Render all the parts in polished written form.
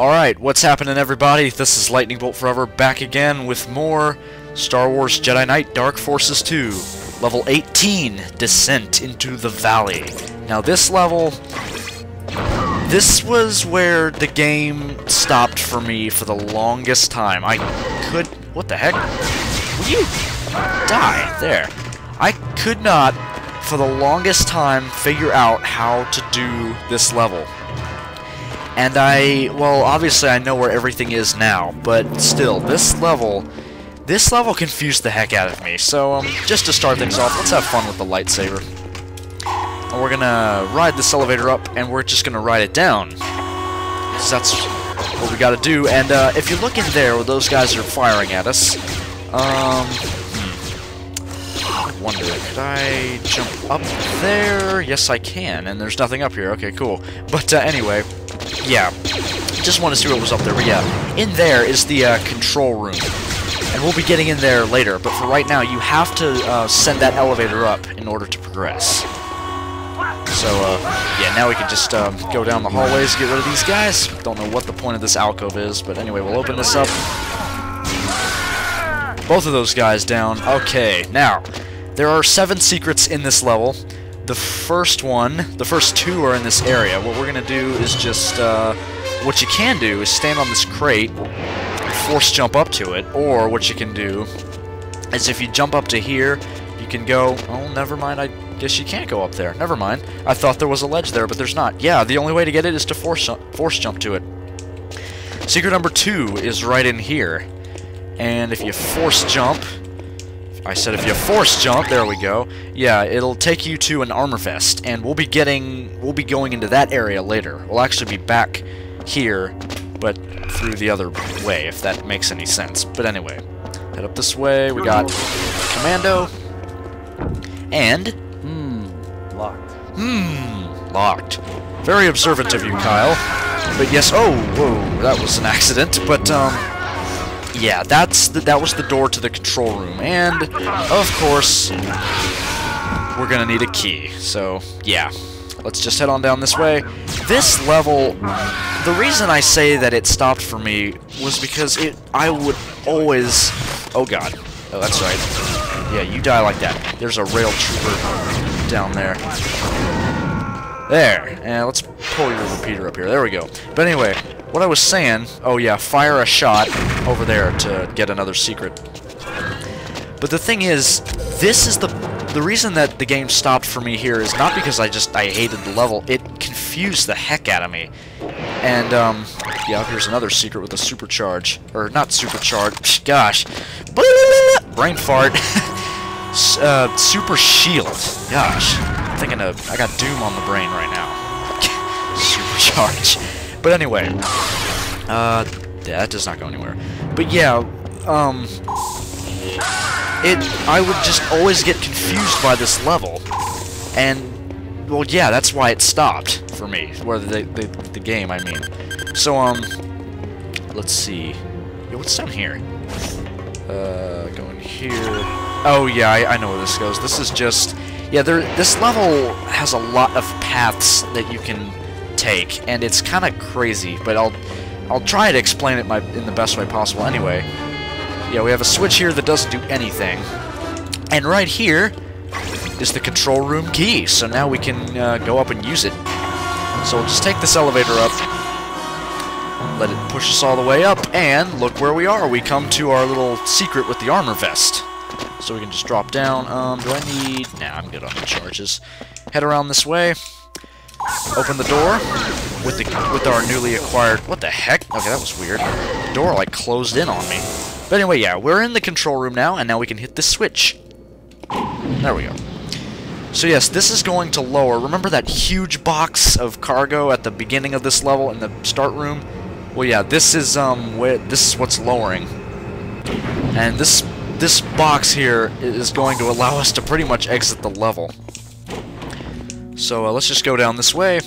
Alright, what's happening everybody? This is Lightning Bolt Forever back again with more Star Wars Jedi Knight Dark Forces II, level 18, Descent into the Valley. Now this level, this was where the game stopped for me for the longest time. I could... what the heck? Will you die? There. I could not, for the longest time, figure out how to do this level. And well, obviously I know where everything is now, but still, this level confused the heck out of me. So, just to start things off, let's have fun with the lightsaber. And we're gonna ride this elevator up, and we're just gonna ride it down. Because that's what we gotta do, and if you look in there where those guys are firing at us, I wonder, could I jump up there? Yes, I can, and there's nothing up here. Okay, cool. But anyway... yeah, just want to see what was up there, but yeah, in there is the control room, and we'll be getting in there later, but for right now, you have to send that elevator up in order to progress. So, yeah, now we can just go down the hallways, get rid of these guys. Don't know what the point of this alcove is, but anyway, we'll open this up. Both of those guys down. Okay, now, there are 7 secrets in this level. The first one, the first 2 are in this area. What we're going to do is just, what you can do is stand on this crate and force jump up to it, or what you can do is if you jump up to here, you can go, oh, never mind, I guess you can't go up there. Never mind. I thought there was a ledge there, but there's not. Yeah, the only way to get it is to force jump to it. Secret number 2 is right in here, and if you force jump... I said if you force jump, there we go. Yeah, it'll take you to an armor vest, and we'll be going into that area later. We'll actually be back here, but through the other way, if that makes any sense. But anyway, head up this way. We got Commando, and locked. Locked. Very observant of you, Kyle. But yes, oh, whoa, that was an accident. But yeah, that was the door to the control room, and, of course, we're gonna need a key, so, yeah. Let's just head on down this way. This level, the reason I say that it stopped for me was because I would always... oh god. Oh, that's right. Yeah, you die like that. There's a rail trooper down there. There, and let's pull your repeater up here. There we go. But anyway... what I was saying, oh yeah, fire a shot over there to get another secret. But the thing is, this is the reason that the game stopped for me here is not because I hated the level. It confused the heck out of me. And yeah, here's another secret with a supercharge, or not supercharge. Gosh, brain fart. Super shield. Gosh, I'm thinking of I got Doom on the brain right now. Supercharge. But anyway, that does not go anywhere. But yeah, I would just always get confused by this level, and, well, yeah, that's why it stopped for me, or the game, I mean. So, let's see, yo, what's down here? Going here, oh yeah, I know where this goes. This is just, yeah, this level has a lot of paths that you can take, and it's kind of crazy, but I'll try to explain it in the best way possible. Anyway, yeah, we have a switch here that doesn't do anything, and right here is the control room key. So now we can go up and use it. So we'll just take this elevator up, let it push us all the way up, and look where we are. We come to our little secret with the armor vest. So we can just drop down. Do I need? Nah, I'm good on the charges. Head around this way. Open the door with our newly acquired... what the heck? Okay, that was weird. The door, like, closed in on me. But anyway, yeah, we're in the control room now, and now we can hit the switch. There we go. So yes, this is going to lower... remember that huge box of cargo at the beginning of this level in the start room? Well, yeah, this is what's lowering. And this box here is going to allow us to pretty much exit the level. So let's just go down this way.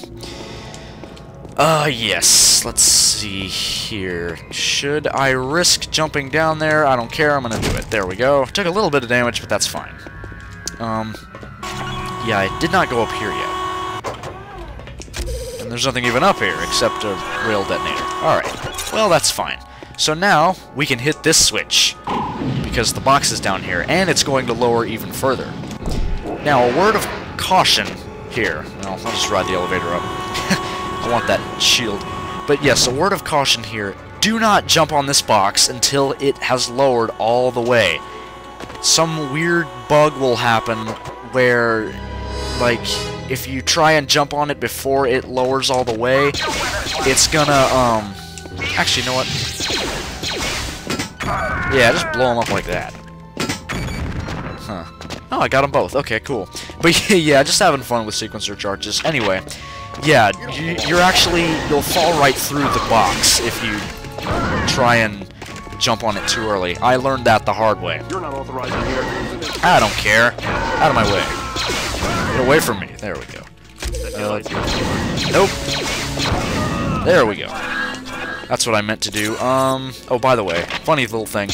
Yes. Let's see here. Should I risk jumping down there? I don't care. I'm gonna do it. There we go. Took a little bit of damage, but that's fine. Yeah, I did not go up here yet. And There's nothing even up here except a real detonator. Alright. Well, that's fine. So now, we can hit this switch, because the box is down here, and it's going to lower even further. Now, a word of caution here. Well, I'll just ride the elevator up. I want that shield. But yes, a word of caution here. Do not jump on this box until it has lowered all the way. Some weird bug will happen where, like, if you try and jump on it before it lowers all the way, it's gonna, actually, you know what? Yeah, just blow them up like that. Huh. Oh, I got them both. Okay, cool. But yeah, just having fun with sequencer charges. Anyway, yeah, you're actually... You'll fall right through the box if you try and jump on it too early. I learned that the hard way. You're not authorized here. I don't care. Out of my way. Get away from me. There we go. Nope. There we go. That's what I meant to do. Oh, by the way, funny little thing.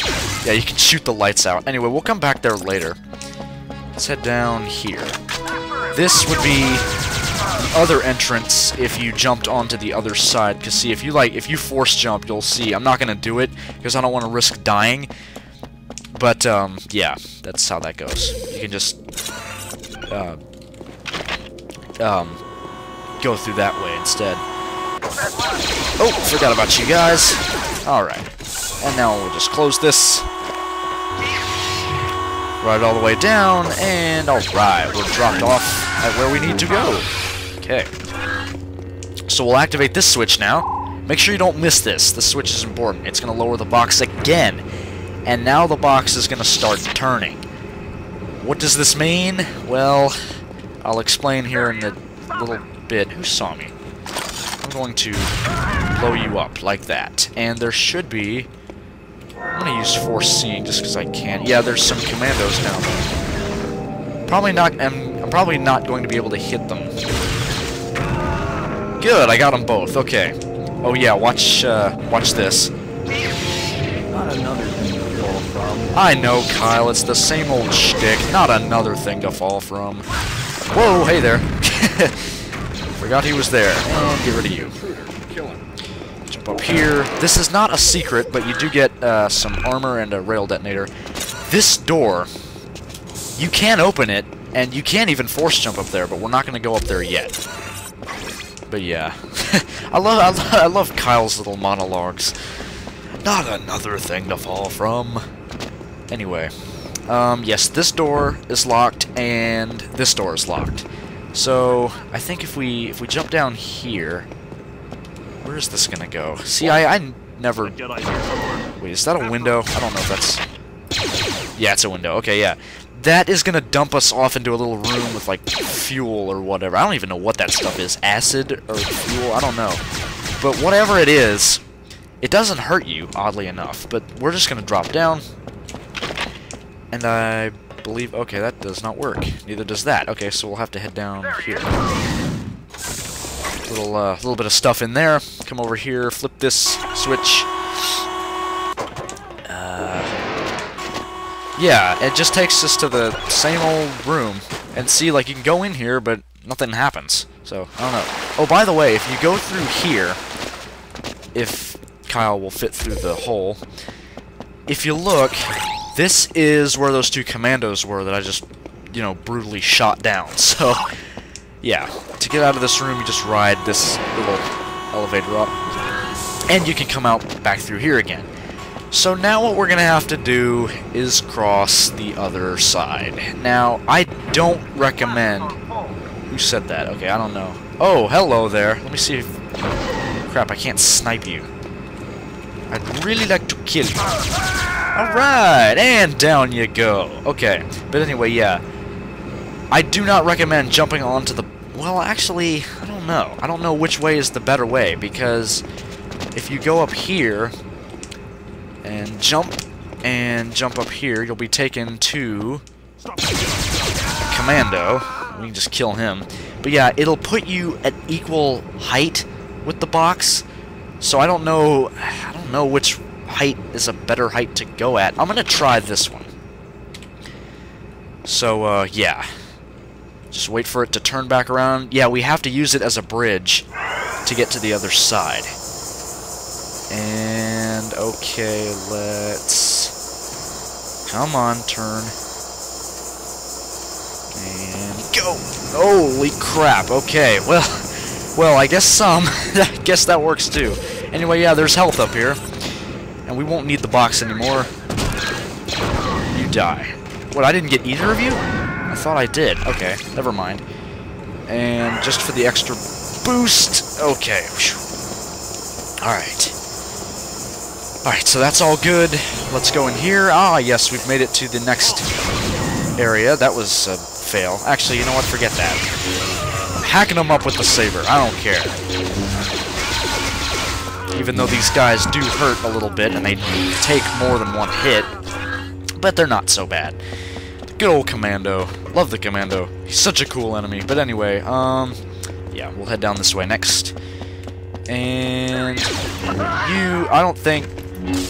Yeah, you can shoot the lights out. Anyway, we'll come back there later. Let's head down here. This would be the other entrance if you jumped onto the other side. Because, see, if you force jump, you'll see. I'm not going to do it because I don't want to risk dying. But, yeah, that's how that goes. You can just go through that way instead. Oh, forgot about you guys. Alright. And now we'll just close this. Ride all the way down, and alright, we're dropped off at where we need to go. Okay. So we'll activate this switch now. Make sure you don't miss this. This switch is important. It's going to lower the box again. And now the box is going to start turning. What does this mean? Well, I'll explain here in a little bit. Who saw me? I'm going to blow you up like that. And there should be... I'm going to use force seeing just because I can. Yeah, there's some commandos down there. Probably not... I'm probably not going to be able to hit them. Good, I got them both. Okay. Oh yeah, watch this. Not another thing to fall from. I know, Kyle. It's the same old shtick. Not another thing to fall from. Whoa, hey there. Forgot he was there. I'll get rid of you. Jump up here. This is not a secret, but you do get some armor and a rail detonator. This door, you can open it, and you can't even force jump up there, but we're not going to go up there yet. But yeah. I love Kyle's little monologues. Not another thing to fall from. Anyway. Yes, this door is locked, and this door is locked. So, I think if we jump down here... Where is this gonna go? See, I never... Wait, is that a window? I don't know if that's... Yeah, it's a window. Okay, yeah. That is gonna dump us off into a little room with, like, fuel or whatever. I don't even know what that stuff is. Acid or fuel? I don't know. But whatever it is, it doesn't hurt you, oddly enough. But we're just gonna drop down. And I... believe... Okay, that does not work. Neither does that. Okay, so we'll have to head down here. Little bit of stuff in there. Come over here, flip this switch. Yeah, it just takes us to the same old room. And see, like, you can go in here, but nothing happens. So, I don't know. Oh, by the way, if you go through here, if Kyle will fit through the hole, if you look... This is where those two commandos were that I just, you know, brutally shot down. So, yeah. To get out of this room, you just ride this little elevator up. And you can come out back through here again. So now what we're going to have to do is cross the other side. Now, I don't recommend... Who said that? Okay, I don't know. Oh, hello there. Let me see if... Crap, I can't snipe you. I'd really like to kill you. Alright, and down you go. Okay, but anyway, yeah. I do not recommend jumping onto the... Well, actually, I don't know. I don't know which way is the better way, because if you go up here and jump up here, you'll be taken to Commando. We can just kill him. But yeah, it'll put you at equal height with the box, so I don't know which... height is a better height to go at. I'm gonna try this one. So, yeah. Just wait for it to turn back around. Yeah, we have to use it as a bridge to get to the other side. And, okay, let's... Come on, turn. And go! Holy crap, okay, well, I guess I guess that works too. Anyway, yeah, there's health up here. And we won't need the box anymore. You die. What, I didn't get either of you? I thought I did. Okay, never mind. And just for the extra boost... Okay. Alright. Alright, so that's all good. Let's go in here. Ah, yes, we've made it to the next area. That was a fail. Actually, you know what? Forget that. I'm hacking them up with the saber. I don't care. Even though these guys do hurt a little bit, and they take more than one hit, but they're not so bad. Good old Commando. Love the Commando. He's such a cool enemy. But anyway, yeah, we'll head down this way next. And you, I don't think...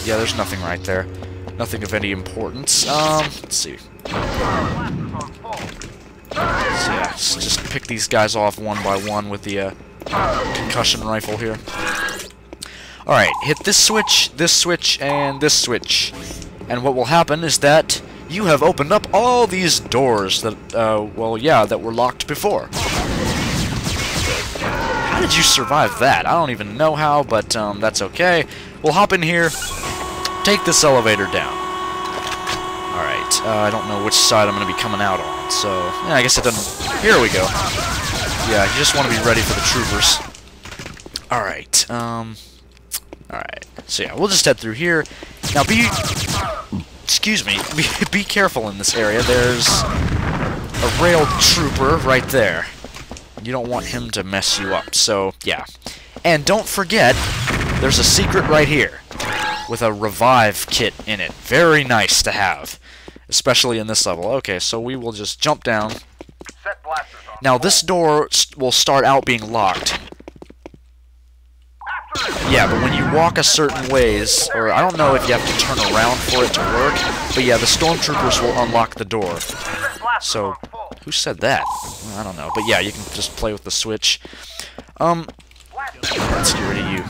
Yeah, there's nothing right there. Nothing of any importance. Let's see. So yeah, let's just pick these guys off one by one with the concussion rifle here. Alright, hit this switch, and this switch. And what will happen is that you have opened up all these doors that, well, yeah, that were locked before. How did you survive that? I don't even know how, but that's okay. We'll hop in here, take this elevator down. Alright, I don't know which side I'm going to be coming out on, so... Yeah, I guess it doesn't... Here we go. Yeah, you just want to be ready for the troopers. Alright, Alright, so yeah, we'll just head through here. Now be... Excuse me, be careful in this area. There's a rail trooper right there. You don't want him to mess you up, so yeah. And don't forget, there's a secret right here with a revive kit in it. Very nice to have, especially in this level. Okay, so we will just jump down. Now this door will start out being locked. Yeah, but when you walk a certain ways, or I don't know if you have to turn around for it to work, but yeah, the Stormtroopers will unlock the door. So, who said that? I don't know, but yeah, you can just play with the switch. Let's get rid of you.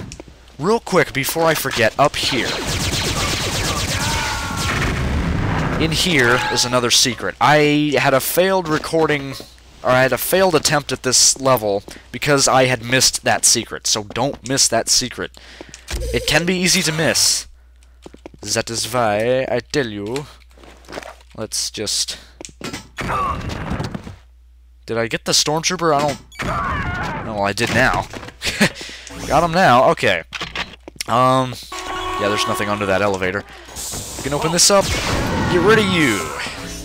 Real quick, before I forget, up here. In here is another secret. I had a failed recording... I had a failed attempt at this level because I had missed that secret, so don't miss that secret. It can be easy to miss. That is why I tell you. Let's just... Did I get the Stormtrooper? I don't... No, well, I did now. Got him now, okay. Yeah, there's nothing under that elevator. We can open this up. Get rid of you.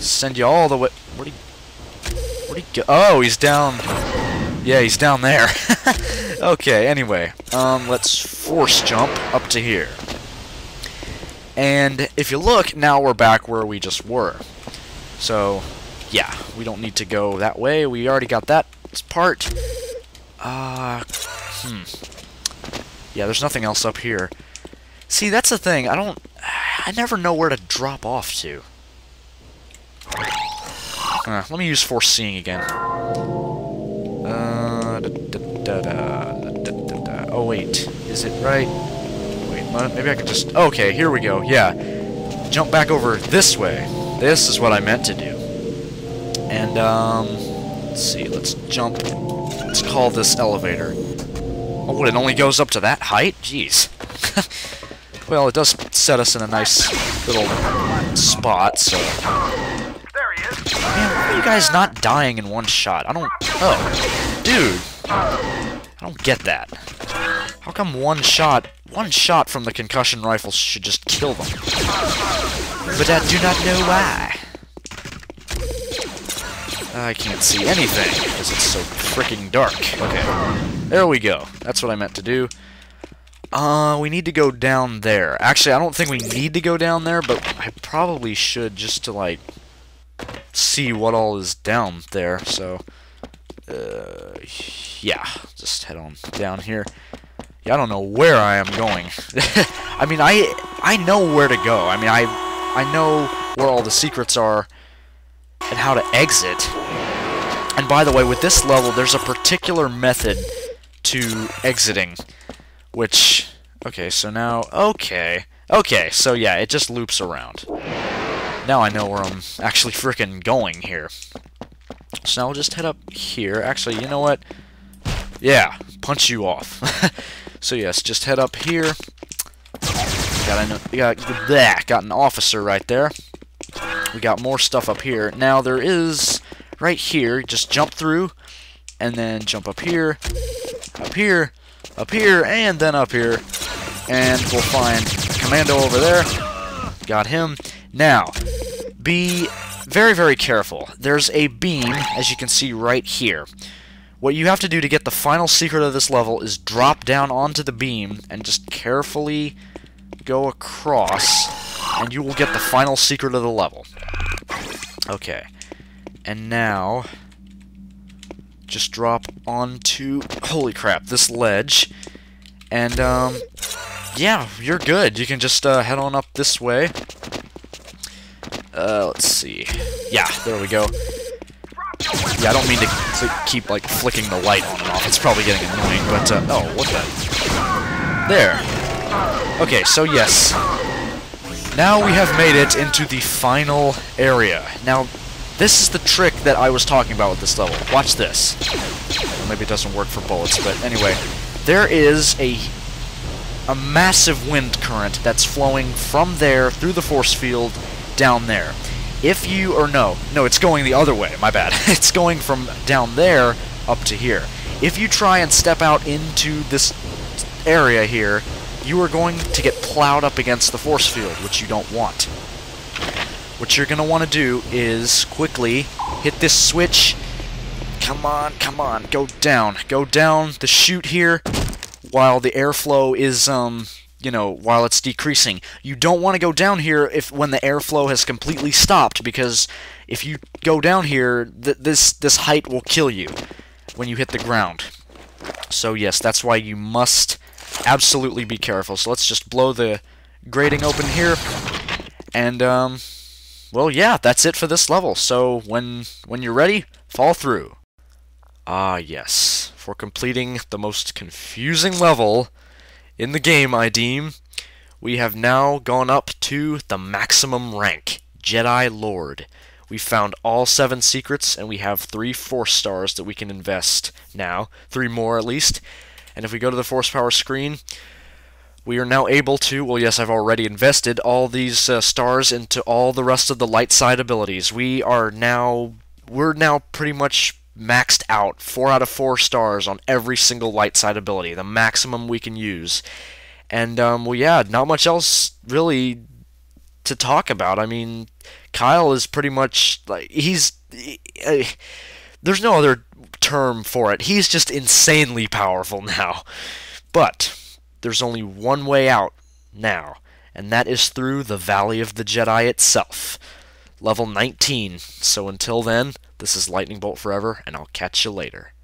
Send you all the way... Where'd he... Oh, he's down. Yeah, he's down there. Okay, anyway. Let's force jump up to here. And if you look, now we're back where we just were. So, yeah, we don't need to go that way. We already got that part. Yeah, there's nothing else up here. See, that's the thing. I never know where to drop off to. Let me use foreseeing again. Oh, wait. Is it right? Wait, maybe I could just... Okay, here we go. Yeah. Jump back over this way. This is what I meant to do. And, let's see. Let's jump. Let's call this elevator. Oh, what? It only goes up to that height? Jeez. Well, it does set us in a nice little spot, so... Man, why are you guys not dying in one shot? I don't... Oh. Dude. I don't get that. How come one shot from the concussion rifle should just kill them? But I do not know why. I can't see anything because it's so freaking dark. Okay. There we go. That's what I meant to do. We need to go down there. Actually, I don't think we need to go down there, but I probably should just to, like... see what all is down there, so yeah, just head on down here. Yeah, I don't know where I am going. I mean, I know where to go. I mean, I know where all the secrets are and how to exit. And by the way, with this level, there's a particular method to exiting, which, okay, so now, okay, so yeah, it just loops around. Now I know where I'm actually frickin' going here. So now we'll just head up here. Actually, you know what? Yeah, punch you off. So yes, just head up here. Got an officer right there. We got more stuff up here. Now there is, right here, just jump through, and then jump up here, up here, up here, and then up here. And we'll find Commando over there. Got him. Now, be very, very careful. There's a beam, as you can see right here. What you have to do to get the final secret of this level is drop down onto the beam and just carefully go across, and you will get the final secret of the level. Okay. And now, just drop onto, holy crap, this ledge. And, yeah, you're good. You can just head on up this way. Let's see. Yeah, there we go. Yeah, I don't mean to keep, like, flicking the light on and off. It's probably getting annoying, but, oh, what the? There. Okay, so yes. Now we have made it into the final area. Now, this is the trick that I was talking about with this level. Watch this. Well, maybe it doesn't work for bullets, but anyway. There is a massive wind current that's flowing from there through the force field down there. If you, or no, it's going the other way, my bad. It's going from down there up to here. If you try and step out into this area here, you are going to get plowed up against the force field, which you don't want. What you're going to want to do is quickly hit this switch. Come on, go down the chute here while the airflow is, you know, while it's decreasing. You don't want to go down here when the airflow has completely stopped, because if you go down here, this height will kill you when you hit the ground. So yes, that's why you must absolutely be careful. So let's just blow the grating open here, and, well, yeah, that's it for this level. So when you're ready, fall through. Ah, yes. For completing the most confusing level in the game, I deem, we have now gone up to the maximum rank, Jedi Lord. We found all 7 secrets, and we have 3 Force Stars that we can invest now. 3 more, at least. And if we go to the Force Power screen, we are now able to, well, yes, I've already invested all these stars into all the rest of the light side abilities. We're now pretty much maxed out, 4 out of 4 stars on every single light side ability, the maximum we can use. And, well, yeah, not much else really to talk about. I mean, Kyle is pretty much, like, there's no other term for it. He's just insanely powerful now. But there's only one way out now, and that is through the Valley of the Jedi itself. Level 19. So until then, this is Lightning Bolt Forever, and I'll catch you later.